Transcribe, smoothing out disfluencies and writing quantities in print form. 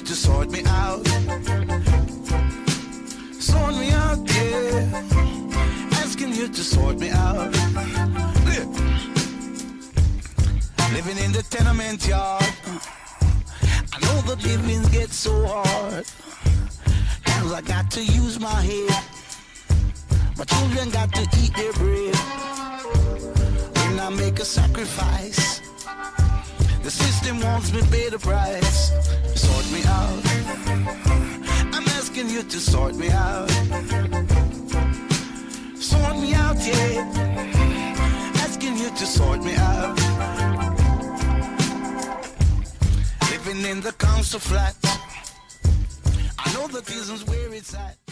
you to sort me out. Sort me out, yeah. Asking you to sort me out. Living in the tenement yard, I know the living gets so hard. Cause I got to use my head. My children got to eat their bread. When I make a sacrifice, the system wants me to pay the price. Sort me out. I'm asking you to sort me out. Sort me out, yeah. Asking you to sort me out. Living in the council flat, I know the reasons where it's at.